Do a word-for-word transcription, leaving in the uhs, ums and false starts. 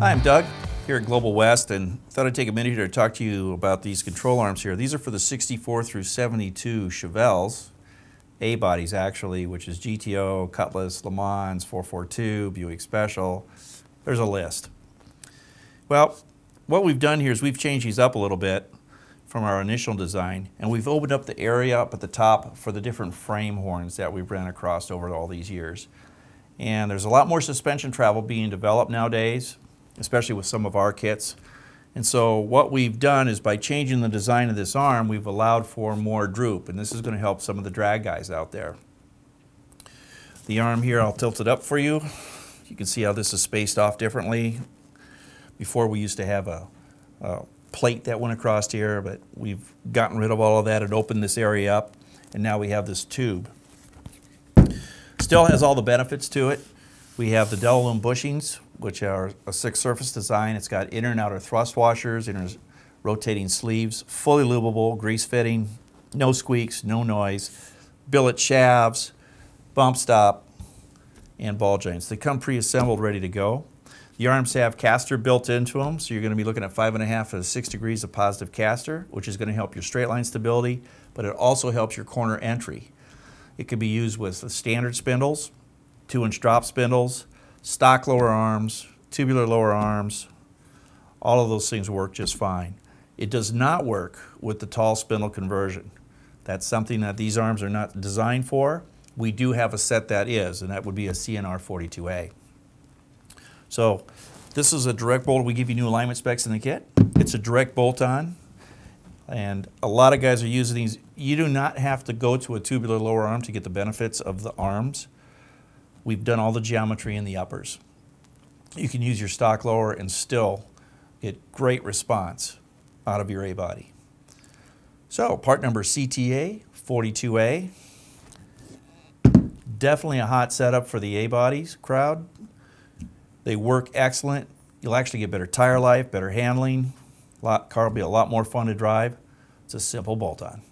Hi, I'm Doug here at Global West, and thought I'd take a minute here to talk to you about these control arms here. These are for the sixty-four through seventy-two Chevelles, A-bodies actually, which is G T O, Cutlass, Le Mans, four forty-two, Buick Special. There's a list. Well, what we've done here is we've changed these up a little bit from our initial design, and we've opened up the area up at the top for the different frame horns that we've ran across over all these years. And there's a lot more suspension travel being developed nowadays, especially with some of our kits. And so what we've done is by changing the design of this arm, we've allowed for more droop, and this is going to help some of the drag guys out there. The arm here, I'll tilt it up for you. You can see how this is spaced off differently. Before we used to have a, a plate that went across here, but we've gotten rid of all of that and opened this area up, and now we have this tube. Still has all the benefits to it. We have the Del-A-Lum bushings, which are a six surface design. It's got inner and outer thrust washers, inner rotating sleeves, fully lubable, grease fitting, no squeaks, no noise, billet shafts, bump stop, and ball joints. They come pre-assembled, ready to go. The arms have caster built into them, so you're going to be looking at five and a half to six degrees of positive caster, which is going to help your straight line stability, but it also helps your corner entry. It can be used with the standard spindles, two inch drop spindles, stock lower arms, tubular lower arms. All of those things work just fine. It does not work with the tall spindle conversion. That's something that these arms are not designed for. We do have a set that is, and that would be a C T A forty-two A. So this is a direct bolt. We give you new alignment specs in the kit. It's a direct bolt on, and a lot of guys are using these. You do not have to go to a tubular lower arm to get the benefits of the arms. We've done all the geometry in the uppers. You can use your stock lower and still get great response out of your A-body. So part number C T A forty-two A. Definitely a hot setup for the A-bodies crowd. They work excellent. You'll actually get better tire life, better handling. The car will be a lot more fun to drive. It's a simple bolt-on.